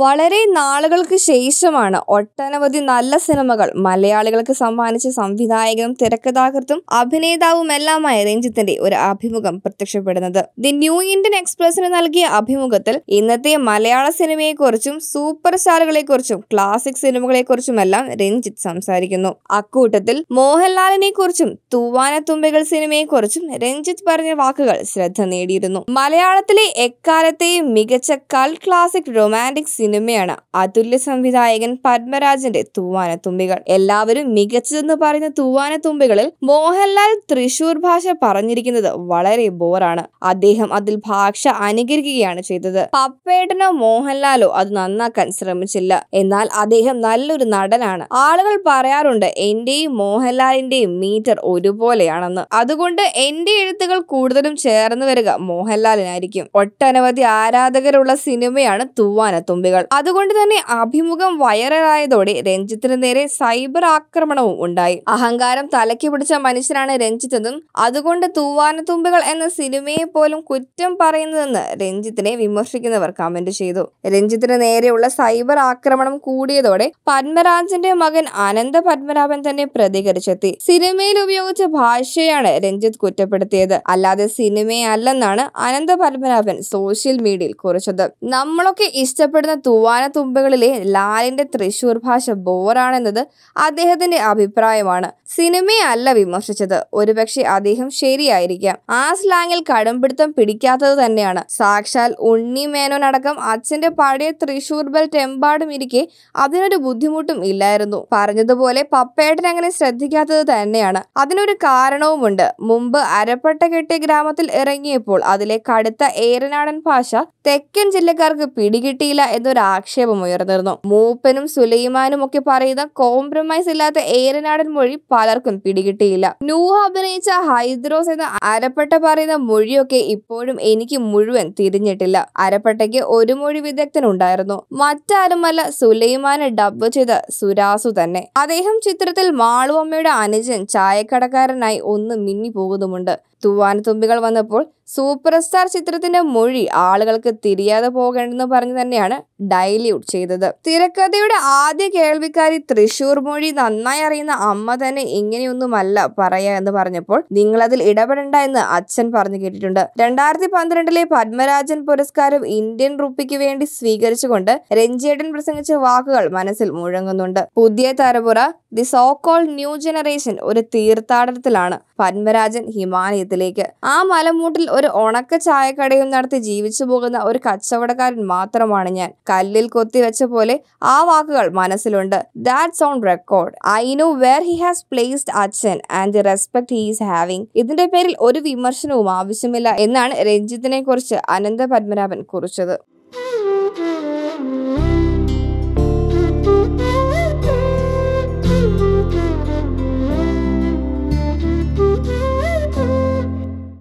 വളരെ നാളുകൾക്ക് ശേഷമാണ് ഒട്ടനവധി നല്ല സിനിമകൾ മലയാളികൾക്ക് സമ്മാനിച്ച സംവിധായകനും തിരക്കഥാകൃത്തും അഭിനേതാവുമെല്ലാമായ രഞ്ജിത്തിന്റെ ഒരു അഭിമുഖം പ്രത്യക്ഷപ്പെടുന്നത്. ദി ന്യൂ ഇന്ത്യൻ എക്സ്പ്രസിന് നൽകിയ അഭിമുഖത്തിൽ ഇന്നത്തെ മലയാള സിനിമയെക്കുറിച്ചും സൂപ്പർ സ്റ്റാറുകളെക്കുറിച്ചും ക്ലാസിക് സിനിമകളെക്കുറിച്ചുമെല്ലാം രഞ്ജിത്ത് സംസാരിക്കുന്നു. അക്കൂട്ടത്തിൽ മോഹൻലാലിനെ കുറിച്ചും തൂവാനത്തുമ്പികൾ സിനിമയെക്കുറിച്ചും രഞ്ജിത്ത് പറഞ്ഞ വാക്കുകൾ ശ്രദ്ധ നേടിയിരുന്നു. മലയാളത്തിലെ എക്കാലത്തെയും മികച്ച കൽ ക്ലാസിക് റൊമാൻറ്റിക് സിനിമയാണ് അതുല്യ സംവിധായകൻ പത്മരാജന്റെ തൂവാനത്തുമ്പികൾ. എല്ലാവരും മികച്ചതെന്ന് പറയുന്ന തൂവാനത്തുമ്പികളിൽ മോഹൻലാൽ തൃശൂർ ഭാഷ പറഞ്ഞിരിക്കുന്നത് വളരെ ബോറാണ്. അദ്ദേഹം അതിൽ ഭാഷ അനുകരിക്കുകയാണ് ചെയ്തത്. പപ്പേട്ടനോ മോഹൻലാലോ അത് നന്നാക്കാൻ ശ്രമിച്ചില്ല. എന്നാൽ അദ്ദേഹം നല്ലൊരു നടനാണ്. ആളുകൾ പറയാറുണ്ട് എന്റെയും മോഹൻലാലിന്റെയും മീറ്റർ ഒരുപോലെയാണെന്ന്. അതുകൊണ്ട് എന്റെ എഴുത്തുകൾ കൂടുതലും ചേർന്ന് വരിക മോഹൻലാലിനായിരിക്കും. ഒട്ടനവധി ആരാധകരുള്ള സിനിമയാണ് തൂവാനത്തുമ്പികൾ. അതുകൊണ്ട് തന്നെ അഭിമുഖം വൈറലായതോടെ രഞ്ജിത്തിന് നേരെ സൈബർ ആക്രമണവും ഉണ്ടായി. അഹങ്കാരം തലയ്ക്ക് പിടിച്ച മനുഷ്യനാണ് രഞ്ജിത്തെന്നും അതുകൊണ്ട് തൂവാനത്തുമ്പികൾ എന്ന സിനിമയെ പോലും കുറ്റം പറയുന്നതെന്ന് രഞ്ജിത്തിനെ വിമർശിക്കുന്നവർ കമന്റ് ചെയ്തു. രഞ്ജിത്തിന് നേരെയുള്ള സൈബർ ആക്രമണം കൂടിയതോടെ പത്മരാജന്റെ മകൻ അനന്ത പത്മനാഭൻ തന്നെ പ്രതികരിച്ചെത്തി. സിനിമയിൽ ഉപയോഗിച്ച ഭാഷയാണ് രഞ്ജിത്ത് കുറ്റപ്പെടുത്തിയത്, അല്ലാതെ സിനിമയല്ലെന്നാണ് അനന്ത പത്മനാഭൻ സോഷ്യൽ മീഡിയയിൽ കുറിച്ചത്. നമ്മളൊക്കെ ഇഷ്ടപ്പെടുന്ന തൂവാനത്തുമ്പികളിലെ ലാലിന്റെ തൃശൂർ ഭാഷ ബോറാണെന്നത് അദ്ദേഹത്തിന്റെ അഭിപ്രായമാണ്. സിനിമയല്ല വിമർശിച്ചത്. ഒരുപക്ഷെ അദ്ദേഹം ശരിയായിരിക്കാം. ആ സ്ലാങ്ങിൽ കടുംപിടുത്തം പിടിക്കാത്തത് തന്നെയാണ്. സാക്ഷാൽ ഉണ്ണി മേനോനടക്കം അച്ഛന്റെ പഴയ തൃശൂർ ബെൽറ്റ് എമ്പാടും ഇരിക്കെ അതിനൊരു ബുദ്ധിമുട്ടും ഇല്ലായിരുന്നു. പറഞ്ഞതുപോലെ പപ്പേട്ടൻ അങ്ങനെ ശ്രദ്ധിക്കാത്തത് തന്നെയാണ്. അതിനൊരു കാരണവുമുണ്ട്. മുമ്പ് അരപ്പട്ടകെട്ടി ഗ്രാമത്തിൽ ഇറങ്ങിയപ്പോൾ അതിലെ കടുത്ത ഏറനാടൻ ഭാഷ തെക്കൻ ജില്ലക്കാർക്ക് പിടികിട്ടിയില്ല എന്നൊരാക്ഷേപം ഉയർന്നിരുന്നു. മൂപ്പനും സുലൈമാനും ഒക്കെ പറയുന്ന കോംപ്രമൈസ് ഇല്ലാത്ത ഏറനാടൻ മൊഴി പലർക്കും പിടികിട്ടിയില്ല. നൂഹ് അഭിനയിച്ച ഹൈദ്രോസ് എന്ന അരപ്പട്ട പറയുന്ന മൊഴിയൊക്കെ ഇപ്പോഴും എനിക്ക് മുഴുവൻ തിരിഞ്ഞിട്ടില്ല. അരപ്പട്ടയ്ക്ക് ഒരു മൊഴി വിദഗ്ധനുണ്ടായിരുന്നു. മറ്റാരുമല്ല, സുലൈമാനെ ഡബ് ചെയ്ത സുരാസു തന്നെ. അദ്ദേഹം ചിത്രത്തിൽ മാളുവമ്മയുടെ അനുജൻ ചായക്കടക്കാരനായി ഒന്ന് മിന്നി പോകുന്നുമുണ്ട്. തൂവാനത്തുമ്പികൾ വന്നപ്പോൾ സൂപ്പർ സ്റ്റാർ ചിത്രത്തിന്റെ മൊഴി ആളുകൾക്ക് തിരിയാതെ പോകേണ്ടെന്ന് പറഞ്ഞു തന്നെയാണ് ഡൈല്യൂട്ട് ചെയ്തത്. തിരക്കഥയുടെ ആദ്യ കേൾവിക്കാരി തൃശൂർ മൊഴി നന്നായി അറിയുന്ന അമ്മ തന്നെ ഇങ്ങനെയൊന്നുമല്ല പറയാ എന്ന് പറഞ്ഞപ്പോൾ നിങ്ങളതിൽ ഇടപെടണ്ട എന്ന് അച്ഛൻ പറഞ്ഞു കേട്ടിട്ടുണ്ട്. 2012 പത്മരാജൻ പുരസ്കാരം ഇന്ത്യൻ റുപ്പിക്ക് വേണ്ടി സ്വീകരിച്ചുകൊണ്ട് രഞ്ജിയേട്ടൻ പ്രസംഗിച്ച വാക്കുകൾ മനസ്സിൽ മുഴങ്ങുന്നുണ്ട്. പുതിയ തലമുറ, the so called new generation, ഒരു തീർത്ഥാടനത്തിലാണ്. പത്മരാജൻ ഹിമാലയത്തിലേക്ക്. ആ മലമൂട്ടിൽ ഒരു ഉണക്ക ചായക്കടയും നടത്തി ജീവിച്ചു പോകുന്ന ഒരു കച്ചവടക്കാരൻ മാത്രമാണ് ഞാൻ. കല്ലിൽ കൊത്തിവെച്ച പോലെ ആ വാക്കുകൾ മനസ്സിലുണ്ട്. That's on record. I know where he has placed അച്ഛൻ and the respect he's having. ഇതിന്റെ പേരിൽ ഒരു വിമർശനവും ആവശ്യമില്ല എന്നാണ് രഞ്ജിത്തിനെ കുറിച്ച് അനന്ത പത്മനാഭൻ കുറിച്ചത്.